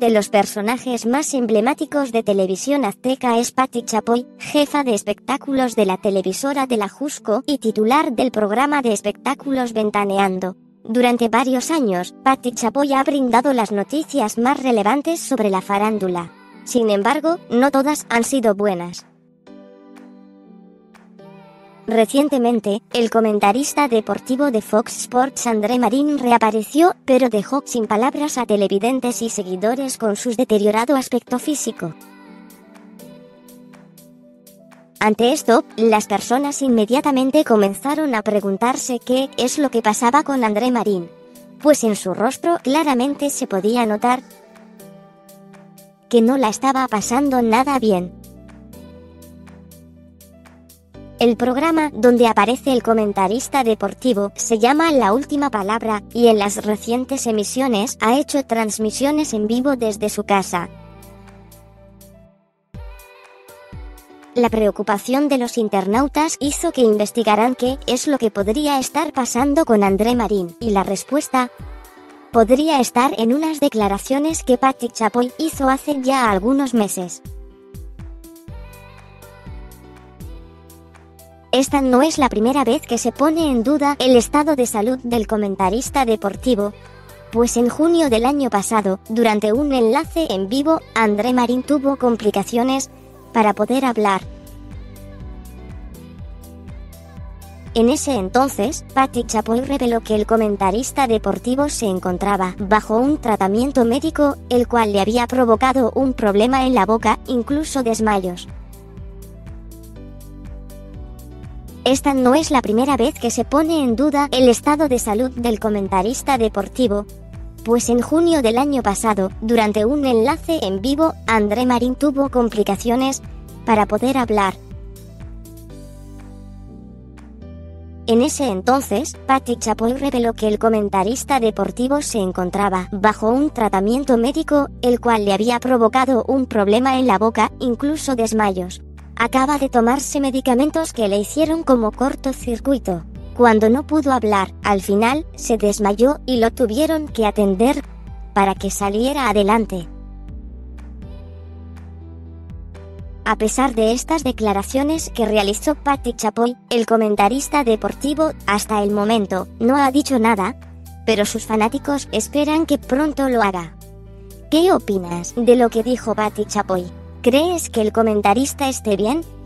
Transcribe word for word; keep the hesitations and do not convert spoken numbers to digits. de los personajes más emblemáticos de Televisión Azteca es Pati Chapoy, jefa de espectáculos de la televisora del Ajusco y titular del programa de espectáculos Ventaneando. Durante varios años, Pati Chapoy ha brindado las noticias más relevantes sobre la farándula. Sin embargo, no todas han sido buenas. Recientemente, el comentarista deportivo de Fox Sports André Marín reapareció, pero dejó sin palabras a televidentes y seguidores con su deteriorado aspecto físico. Ante esto, las personas inmediatamente comenzaron a preguntarse qué es lo que pasaba con André Marín, pues en su rostro claramente se podía notar que no la estaba pasando nada bien. El programa donde aparece el comentarista deportivo se llama La Última Palabra y en las recientes emisiones ha hecho transmisiones en vivo desde su casa. La preocupación de los internautas hizo que investigaran qué es lo que podría estar pasando con André Marín y la respuesta podría estar en unas declaraciones que Pati Chapoy hizo hace ya algunos meses. Esta no es la primera vez que se pone en duda el estado de salud del comentarista deportivo, pues en junio del año pasado, durante un enlace en vivo, André Marín tuvo complicaciones para poder hablar. En ese entonces, Pati Chapoy reveló que el comentarista deportivo se encontraba bajo un tratamiento médico, el cual le había provocado un problema en la boca, incluso desmayos. Esta no es la primera vez que se pone en duda el estado de salud del comentarista deportivo, pues en junio del año pasado, durante un enlace en vivo, André Marín tuvo complicaciones para poder hablar. En ese entonces, Pati Chapoy reveló que el comentarista deportivo se encontraba bajo un tratamiento médico, el cual le había provocado un problema en la boca, incluso desmayos. Acaba de tomarse medicamentos que le hicieron como cortocircuito. Cuando no pudo hablar, al final, se desmayó y lo tuvieron que atender para que saliera adelante. A pesar de estas declaraciones que realizó Pati Chapoy, el comentarista deportivo, hasta el momento, no ha dicho nada, pero sus fanáticos esperan que pronto lo haga. ¿Qué opinas de lo que dijo Pati Chapoy? ¿Crees que el comentarista esté bien?